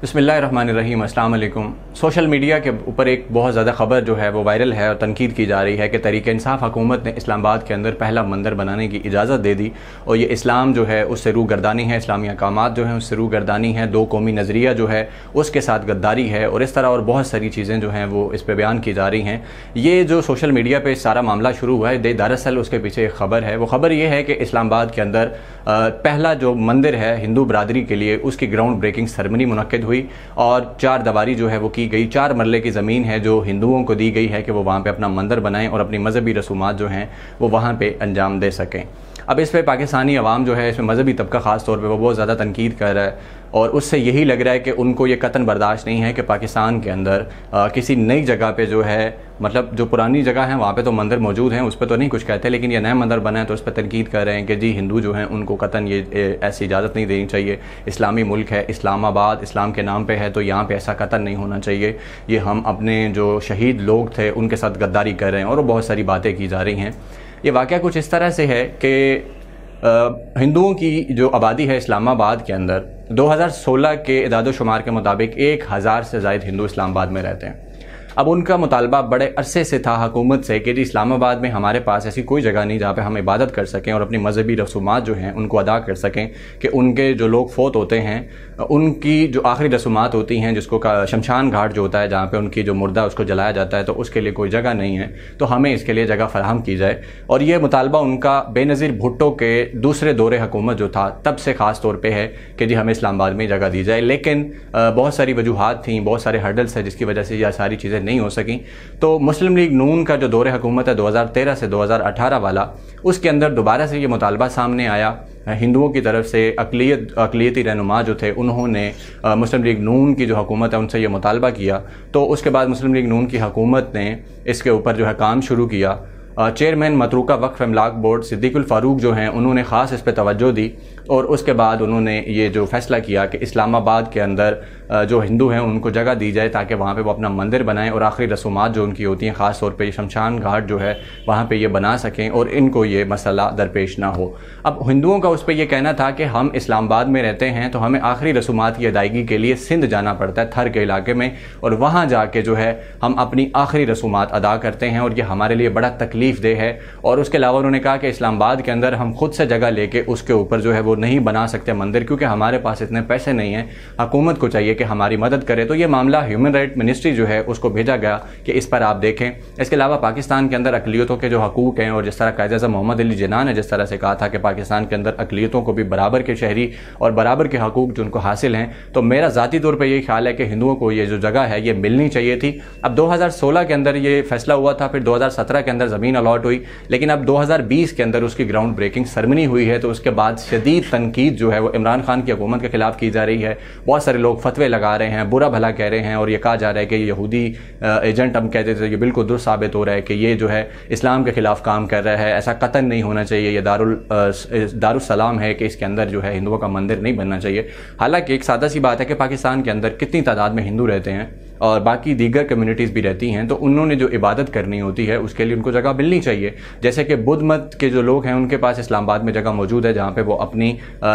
बिस्मिल्लाहिर्रहमानिर्रहीम अस्सलाम वालेकुम। सोशल मीडिया के ऊपर एक बहुत ज़्यादा खबर जो है वो वायरल है और तनकीद की जा रही है कि तहरीक इंसाफ हुकूमत ने इस्लामाबाद के अंदर पहला मंदिर बनाने की इजाज़त दे दी और ये इस्लाम जो है उससे रूगर्दानी है, इस्लामी अहकामात जो हैं उससे रूगर्दानी है, दो कौमी नज़रिया जो है उसके साथ गद्दारी है और इस तरह और बहुत सारी चीज़ें जो हैं वो इस पर बयान की जा रही हैं। ये जो सोशल मीडिया पर सारा मामला शुरू हुआ है दरअसल उसके पीछे एक खबर है। वो खबर ये है कि इस्लामाबाद के अंदर पहला जो मंदिर है हिंदू बरदरी के लिए उसकी ग्राउंड ब्रेकिंग सरमनी मुनक्किद हुई और चार दीवारी जो है वो की गई। 4 मरले की ज़मीन है जो हिंदुओं को दी गई है कि वो वहाँ पे अपना मंदिर बनाएं और अपनी मजहबी रसूमात जो हैं वो वहाँ पे अंजाम दे सकें। अब इस पर पाकिस्तानी अवाम जो है इसमें मजहबी तबका ख़ास तौर पे वो बहुत ज़्यादा तनकीद कर रहा है और उससे यही लग रहा है कि उनको ये कतन बर्दाश्त नहीं है कि पाकिस्तान के अंदर किसी नई जगह पे जो है, मतलब जो पुरानी जगह है वहाँ पे तो मंदिर मौजूद हैं उस पर तो नहीं कुछ कहते, लेकिन ये नया मंदिर बना है तो उस पर तनकीद कर रहे हैं कि जी हिंदू जो हैं उनको कतन ये ऐसी इजाज़त नहीं देनी चाहिए, इस्लामी मुल्क है, इस्लामाबाद इस्लाम के नाम पर है तो यहाँ पर ऐसा कतन नहीं होना चाहिए, ये हम अपने जो शहीद लोग थे उनके साथ गद्दारी कर रहे हैं और बहुत सारी बातें की जा रही हैं। ये वाक़या कुछ इस तरह से है कि हिंदुओं की जो आबादी है इस्लामाबाद के अंदर 2016 के इदाद-ओ-शुमार के मुताबिक 1000 से ज़ायद हिंदू इस्लामाबाद में रहते हैं। अब उनका मुतालबा बड़े अरसे से था हुकूमत से कि जी इस्लामाबाद में हमारे पास ऐसी कोई जगह नहीं जहाँ पे हम इबादत कर सकें और अपनी मजहबी रसूमात जो हैं उनको अदा कर सकें, कि उनके जो लोग फोत होते हैं उनकी जो आखिरी रसूमात होती हैं जिसको शमशान घाट जो होता है जहाँ पे उनकी जो मुर्दा उसको जलाया जाता है तो उसके लिए कोई जगह नहीं है तो हमें इसके लिए जगह फराहम की जाए। और ये मुतालबा उनका बेनज़ीर भुट्टो के दूसरे दौरे हुकूमत जो था तब से ख़ास तौर पर है कि जी हमें इस्लामाबाद में जगह दी जाए, लेकिन बहुत सारी वजूहत थी, बहुत सारे हर्डल्स हैं जिसकी वजह से यह सारी चीज़ें नहीं हो सकी। तो मुस्लिम लीग नून का जो दौरे हुकूमत है 2013 से 2018 वाला, उसके अंदर दोबारा से ये मुतालबा सामने आया। हिंदुओं की तरफ से अकलियती रहनुमा जो थे उन्होंने मुस्लिम लीग नून की जो हुकूमत है उनसे ये मुतालबा किया तो उसके बाद मुस्लिम लीग नून की हुकूमत ने इसके ऊपर जो है काम शुरू किया। चेयरमैन मतरूका वक्फ इमलाक बोर्ड सिद्दीक अल फ़ारूक जो हैं उन्होंने ख़ास इस पर तवज्जो दी और उसके बाद उन्होंने ये जो फैसला किया कि इस्लामाबाद के अंदर जो हिंदू हैं उनको जगह दी जाए ताकि वहाँ पे वो अपना मंदिर बनाएं और आखिरी रसूमात जो उनकी होती हैं ख़ास तौर पे शमशान घाट जो है वहाँ पे ये बना सकें और इनको ये मसला दरपेश ना हो। अब हिंदुओं का उस पर यह कहना था कि हम इस्लामाबाद में रहते हैं तो हमें आखिरी रसूमात की अदायगी के लिए सिंध जाना पड़ता है, थर के इलाके में, और वहाँ जाके जो है हम अपनी आखिरी रसूमात अदा करते हैं और ये हमारे लिए बड़ा तकलीफ देह है। और उसके अलावा उन्होंने कहा कि इस्लामाबाद के अंदर हम खुद से जगह लेके उसके ऊपर जो है वो नहीं बना सकते मंदिर क्योंकि हमारे पास इतने पैसे नहीं हैं, हुकूमत को चाहिए कि हमारी मदद करे। तो ये मामला ह्यूमन राइट मिनिस्ट्री जो है उसको भेजा गया कि इस पर आप देखें। इसके अलावा पाकिस्तान के अंदर अकलियतों के जो हकूक़ हैं और जिस तरह क़ायद-ए-आज़म मोहम्मद अली जिन्ना ने जिस तरह से कहा था कि पाकिस्तान के अंदर अकलियतों को भी बराबर के शहरी और बराबर के हकूक़ जो उनको हासिल हैं, तो मेरा ज़ाती तौर पर यही ख्याल है कि हिंदुओं को ये जो जगह है ये मिलनी चाहिए थी। अब 2016 के अंदर ये फैसला हुआ था, फिर 2017 के अंदर ज़मीन अलॉट हुई, लेकिन अब 2020 के अंदर उसकी ग्राउंड ब्रेकिंग सरमनी हुई है तो उसके बाद शदीद तनकीद जो है वो इमरान खान की हुकूमत के ख़िलाफ़ की जा रही है। बहुत सारे लोग फतवे लगा रहे हैं, बुरा भला कह रहे हैं और ये कहा जा रहा है कि यहूदी एजेंट हम कहते थे, ये बिल्कुल दुरुस्त साबित हो रहा है कि ये जो है इस्लाम के ख़िलाफ़ काम कर रहा है, ऐसा कतन नहीं होना चाहिए, ये दारुस्सलाम है कि इसके अंदर जो है हिंदुओं का मंदिर नहीं बनना चाहिए। हालाँकि एक सादा सी बात है कि पाकिस्तान के अंदर कितनी तादाद में हिंदू रहते हैं और बाकी दीगर कम्युनिटीज़ भी रहती हैं तो उन्होंने जो इबादत करनी होती है उसके लिए उनको जगह मिलनी चाहिए। जैसे कि बुद्ध मत के जो लोग हैं उनके पास इस्लामाबाद में जगह मौजूद है जहाँ पे वो अपनी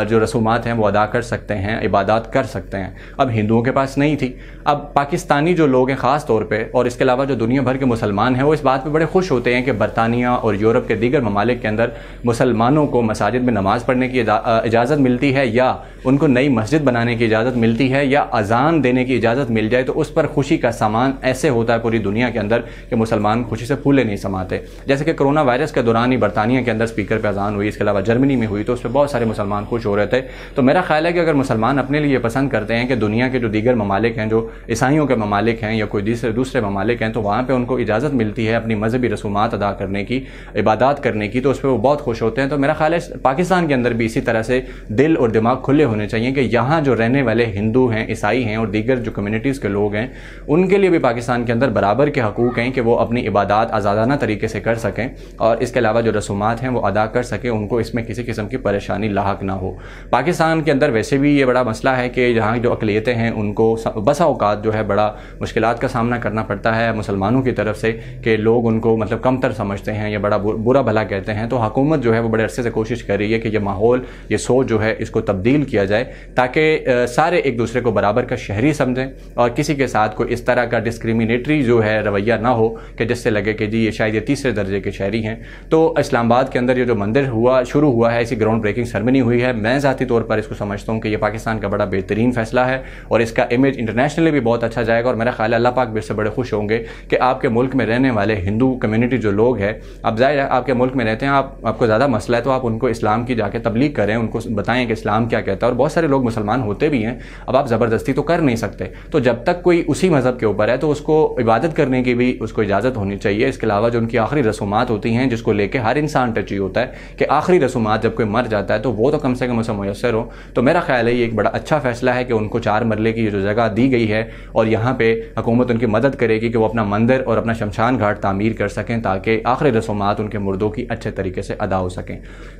जो रसूमात हैं वो अदा कर सकते हैं, इबादत कर सकते हैं, अब हिंदुओं के पास नहीं थी। अब पाकिस्तानी जो लोग हैं ख़ास तौर पर और इसके अलावा जो दुनिया भर के मुसलमान हैं वो इस बात पर बड़े खुश होते हैं कि बरतानिया और यूरोप के दीगर ममालिक के अंदर मुसलमानों को मसाजिद में नमाज़ पढ़ने की इजाज़त मिलती है या उनको नई मस्जिद बनाने की इजाज़त मिलती है या अजान देने की इजाज़त मिल जाए तो उस पर खुशी का सामान ऐसे होता है पूरी दुनिया के अंदर कि मुसलमान खुशी से फूले नहीं समाते। जैसे कि कोरोना वायरस के दौरान ही बरतानिया के अंदर स्पीकर पर अजान हुई, इसके अलावा जर्मनी में हुई, तो उस पर बहुत सारे मुसलमान खुश हो रहे थे। तो मेरा ख्याल है कि अगर मुसलमान अपने लिए पसंद करते हैं कि दुनिया के जो दीगर ममालिक हैं, जो ईसाइयों के ममालिक हैं या कोई दूसरे ममालिक हैं, तो वहाँ पर उनको इजाज़त मिलती है अपनी मजहबी रसूमात अदा करने की, इबादत करने की, तो उस पर वो बहुत खुश होते हैं। तो मेरा ख्याल है पाकिस्तान के अंदर भी इसी तरह से दिल और दिमाग खुले होने चाहिए कि यहाँ जो रहने वाले हिंदू हैं, ईसाई हैं और दीगर जो कम्यूनिटीज़ के लोग हैं उनके लिए भी पाकिस्तान के अंदर बराबर के हकूक़ हैं कि वो अपनी इबादत आज़ादाना तरीके से कर सकें और इसके अलावा जो रसूमात हैं वो अदा कर सकें, उनको इसमें किसी किस्म की परेशानी लाहक ना हो। पाकिस्तान के अंदर वैसे भी ये बड़ा मसला है कि जहाँ जो अक़लियतें हैं उनको बसा औकात जो है बड़ा मुश्किलात का सामना करना पड़ता है मुसलमानों की तरफ से कि लोग उनको मतलब कमतर समझते हैं या बड़ा बुरा भला कहते हैं। तो हुकूमत जो है वो बड़े अरसे से कोशिश कर रही है कि ये माहौल, ये सोच जो है इसको तब्दील किया जाए ताकि सारे एक दूसरे को बराबर का शहरी समझें और किसी के साथ कोई इस तरह का डिस्क्रिमिनेटरी जो है रवैया ना हो कि जिससे लगे कि जी ये शायद ये तीसरे दर्जे के शहरी हैं। तो इस्लामाबाद के अंदर ये जो मंदिर शुरू हुआ है, इसी ग्राउंड ब्रेकिंग सेरेमनी हुई है, मैं ज़ाती तौर पर इसको समझता हूँ कि यह पाकिस्तान का बड़ा बेहतरीन फैसला है और इसका इमेज इंटरनेशनली भी बहुत अच्छा जाएगा। और मेरा ख्याल है अल्लाह पाक भी इससे बड़े खुश होंगे कि आपके मुल्क में रहने वाले हिंदू कम्युनिटी जो लोग हैं, अब जाहिर है आपके मुल्क में रहते हैं, आपको ज़्यादा मसला है तो आप उनको इस्लाम की जाके तबलीग करें, उनको बताएं कि इस्लाम क्या कहता है। और बहुत सारे लोग मुसलमान होते भी हैं, अब आप ज़बरदस्ती तो कर नहीं सकते, तो जब तक कोई उसी मज़हब के ऊपर है तो उसको इबादत करने की भी उसको इजाज़त होनी चाहिए। इसके अलावा जो उनकी आखिरी रसूमात होती हैं जिसको लेकर हर इंसान टची होता है कि आखिरी रसूमात जब कोई मर जाता है तो वो तो कम से कम उसे मुयसर हो। तो मेरा ख्याल है ये एक बड़ा अच्छा फैसला है कि उनको 4 मरले की जो जगह दी गई है और यहाँ पर हुकूमत उनकी मदद करेगी कि वो अपना मंदिर और अपना शमशान घाट तामीर कर सकें ताकि आखिरी रसूमात उनके मुर्दों की अच्छे तरीके से अदा हो सकें।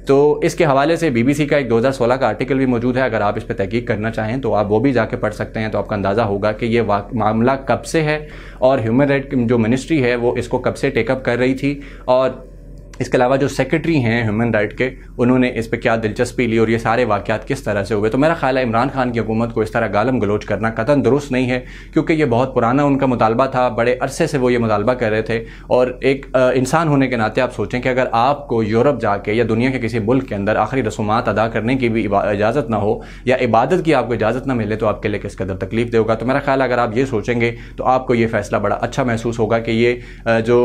तो इसके हवाले से BBC का एक 2016 का आर्टिकल भी मौजूद है, अगर आप इस पर तहकीक करना चाहें तो आप वो भी जाके पढ़ सकते हैं। तो आपका अंदाज़ा होगा कि ये मामला कब से है और ह्यूमन राइट जो मिनिस्ट्री है वो इसको कब से टेकअप कर रही थी और इसके अलावा जो सेक्रेटरी हैं ह्यूमन राइट के उन्होंने इस पर क्या दिलचस्पी ली और ये सारे वाक़यात किस तरह से हुए। तो मेरा ख्याल है इमरान खान की हुकूमत को इस तरह गालम गलोच करना कतन दुरुस्त नहीं है क्योंकि ये बहुत पुराना उनका मुतालबा था, बड़े अरसे से वो ये मुतालबा कर रहे थे। और एक इंसान होने के नाते आप सोचें कि अगर आपको यूरोप जाके या दुनिया के किसी मुल्क के अंदर आखिरी रसूमात अदा करने की भी इजाज़त ना हो या इबादत की आपको इजाज़त ना मिले तो आपके लिए किस कदर तकलीफ देगा। तो मेरा ख्याल है अगर आप ये सोचेंगे तो आपको ये फ़ैसला बड़ा अच्छा महसूस होगा कि ये जो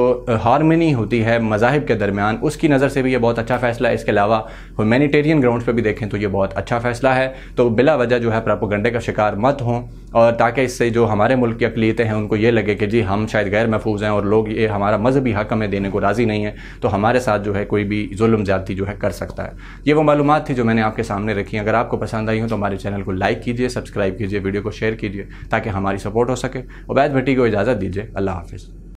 हारमनी होती है मज़ाहिब के दरमियान उसकी नज़र से भी ये बहुत अच्छा फैसला है। इसके अलावा ह्यूमैनिटेरियन ग्राउंड्स पे भी देखें तो ये बहुत अच्छा फैसला है। तो बिला वजह जो है प्रोपेगेंडे का शिकार मत हों और ताकि इससे जो हमारे मुल्क की अक़लियतें हैं उनको ये लगे कि जी हम शायद गैर महफूज हैं और लोग ये हमारा मजहबी हक हमें देने को राज़ी नहीं है तो हमारे साथ जो है कोई भी जुल्म ज़्यादती जो है कर सकता है। ये वो मालूमात थी जो मैंने आपके सामने रखी। अगर आपको पसंद आई हो तो हमारे चैनल को लाइक कीजिए, सब्सक्राइब कीजिए, वीडियो को शेयर कीजिए ताकि हमारी सपोर्ट हो सके। उबैद भट्टी को इजाज़त दीजिए। अल्लाह हाफिज़।